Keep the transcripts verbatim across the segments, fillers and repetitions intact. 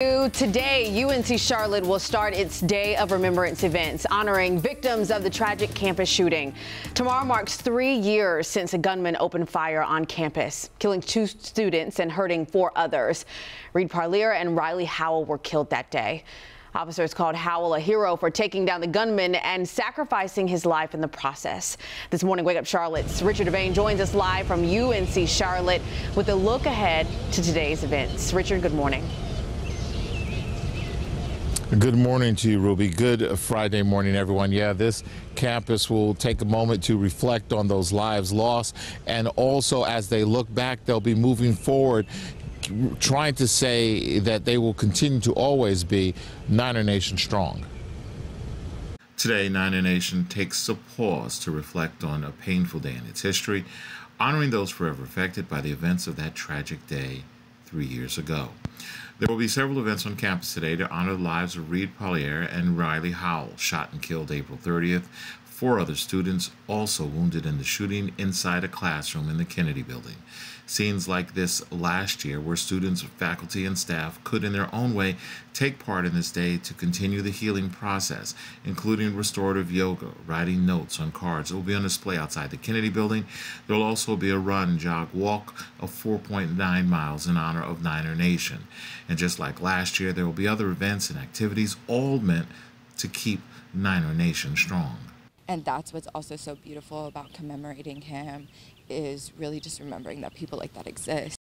Today, U N C Charlotte will start its Day of Remembrance events honoring victims of the tragic campus shooting. Tomorrow marks three years since a gunman opened fire on campus, killing two students and hurting four others. Reed Parlier and Riley Howell were killed that day. Officers called Howell a hero for taking down the gunman and sacrificing his life in the process. This morning, Wake Up Charlotte's Richard Devane joins us live from U N C Charlotte with a look ahead to today's events. Richard, good morning. Good morning to you, Ruby. Good Friday morning, everyone. Yeah, this campus will take a moment to reflect on those lives lost. And also, as they look back, they'll be moving forward, trying to say that they will continue to always be Niner Nation strong. Today, Niner Nation takes a pause to reflect on a painful day in its history, honoring those forever affected by the events of that tragic day three years ago. There will be several events on campus today to honor the lives of Reed Parlier and Riley Howell, shot and killed April thirtieth. Four other students also wounded in the shooting inside a classroom in the Kennedy Building. Scenes like this last year where students, faculty, and staff could in their own way take part in this day to continue the healing process, including restorative yoga, writing notes on cards. It will be on display outside the Kennedy Building. There will also be a run, jog, walk of four point nine miles in honor of Niner Nation. And just like last year, there will be other events and activities, all meant to keep Niner Nation strong. And that's what's also so beautiful about commemorating him, is really just remembering that people like that exist.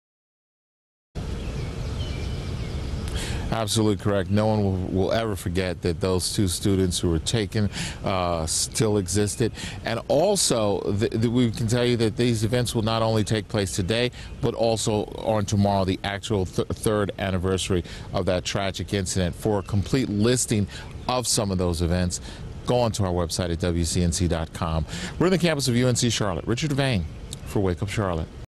Absolutely correct. No one will, will ever forget that those two students who were taken uh, still existed. And also, th th we can tell you that these events will not only take place today, but also on tomorrow, the actual th third anniversary of that tragic incident. For a complete listing of some of those events, go on to our website at W C N C dot com. We're on the campus of U N C Charlotte. Richard Devane for Wake Up Charlotte.